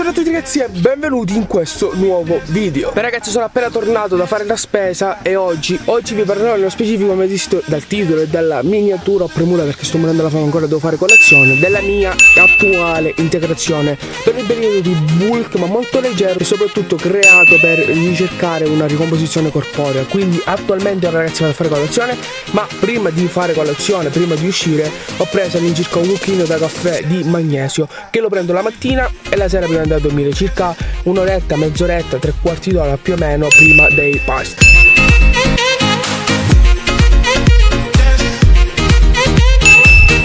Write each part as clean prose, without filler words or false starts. Buongiorno a tutti ragazzi e benvenuti in questo nuovo video. Beh ragazzi, sono appena tornato da fare la spesa e oggi vi parlerò nello specifico, come visto dal titolo e dalla miniatura, ho premura perché sto morendo la fame, ancora devo fare colazione, della mia attuale integrazione per il periodo di bulk ma molto leggero e soprattutto creato per ricercare una ricomposizione corporea. Quindi attualmente ora ragazzi vado a fare colazione, ma prima di fare colazione, prima di uscire, ho preso all'incirca un cucchiaino da caffè di magnesio che lo prendo la mattina e la sera prima di andare a dormire, circa un'oretta, mezz'oretta, tre quarti d'ora più o meno prima dei pasti.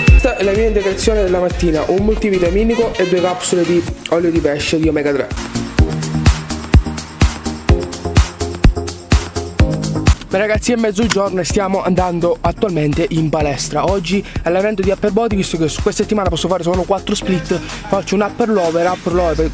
Questa è la mia integrazione della mattina: un multivitaminico e due capsule di olio di pesce di omega 3. Beh ragazzi, è mezzogiorno e stiamo andando attualmente in palestra. Oggi allenamento di upper body, visto che su questa settimana posso fare solo 4 split, faccio un upper lower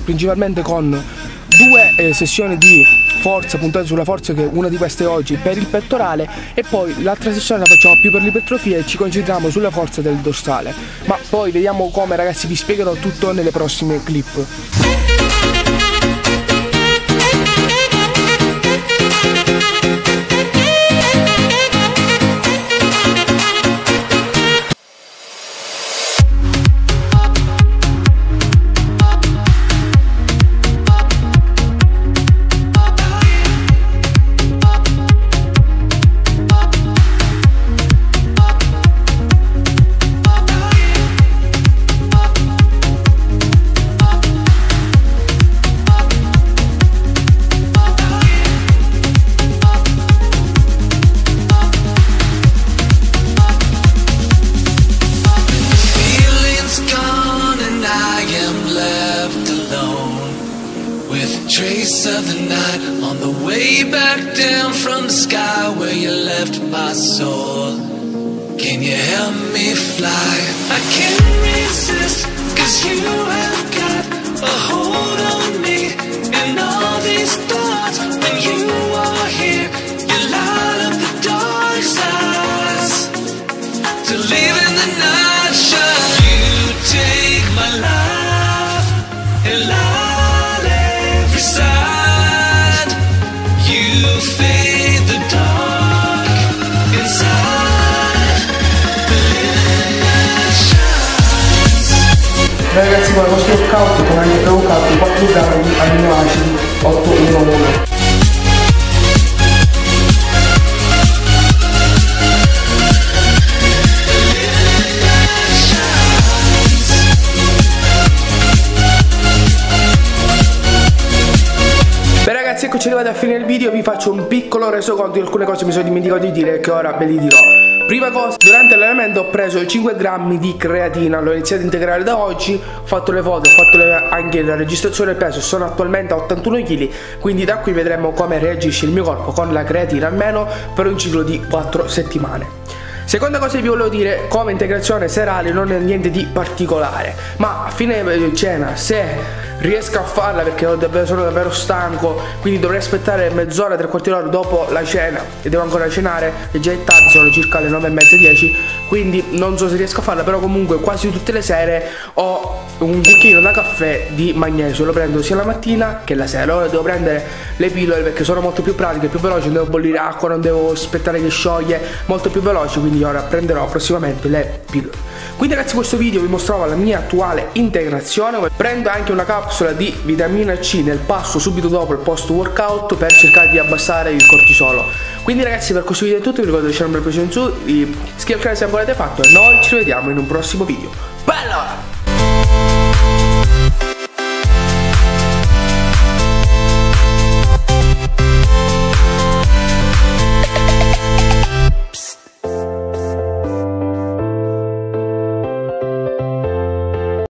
principalmente con due sessioni di forza, puntate sulla forza, che una di queste oggi per il pettorale, e poi l'altra sessione la facciamo più per l'ipertrofia e ci concentriamo sulla forza del dorsale. Ma poi vediamo come ragazzi, vi spiegherò tutto nelle prossime clip. Trace of the night on the way back down from the sky where you left my soul. Can you help me fly? I can't resist, cause you have got a hold on me. And all these thoughts, when you are here, you light up the dark sides to live in the night shine. You take my life and life. Ragazzi, con il vostro scout con anche provocato 4 grammi di aminoacidi 811. Beh ragazzi, eccoci arrivati a fine del video, vi faccio un piccolo resoconto di alcune cose che mi sono dimenticato di dire e che ora ve li dirò. Prima cosa, durante l'allenamento ho preso 5 grammi di creatina, l'ho iniziato a integrare da oggi, ho fatto le foto, ho fatto anche la registrazione del peso, sono attualmente a 81 kg, quindi da qui vedremo come reagisce il mio corpo con la creatina, almeno per un ciclo di 4 settimane. Seconda cosa che vi volevo dire, come integrazione serale non è niente di particolare, ma a fine cena, se riesco a farla, perché sono davvero stanco, quindi dovrei aspettare mezz'ora, tre quarti d'ora dopo la cena e devo ancora cenare, e già è tardi, sono circa le 9:30, 10, quindi non so se riesco a farla, però comunque quasi tutte le sere ho un cucchiaino da caffè di magnesio, lo prendo sia la mattina che la sera. Ora devo prendere le pillole perché sono molto più pratiche, più veloci, non devo bollire acqua, non devo aspettare che scioglie, molto più veloci, quindi ora prenderò prossimamente le pillole. Quindi ragazzi, questo video vi mostravo la mia attuale integrazione. Prendo anche una capsula di vitamina C nel pasto subito dopo il post workout per cercare di abbassare il cortisolo. Quindi ragazzi, per questo video è tutto, vi ricordo di lasciare un bel piacere in su, iscrivetevi al canale se non l'avete fatto e noi ci vediamo in un prossimo video. Bella!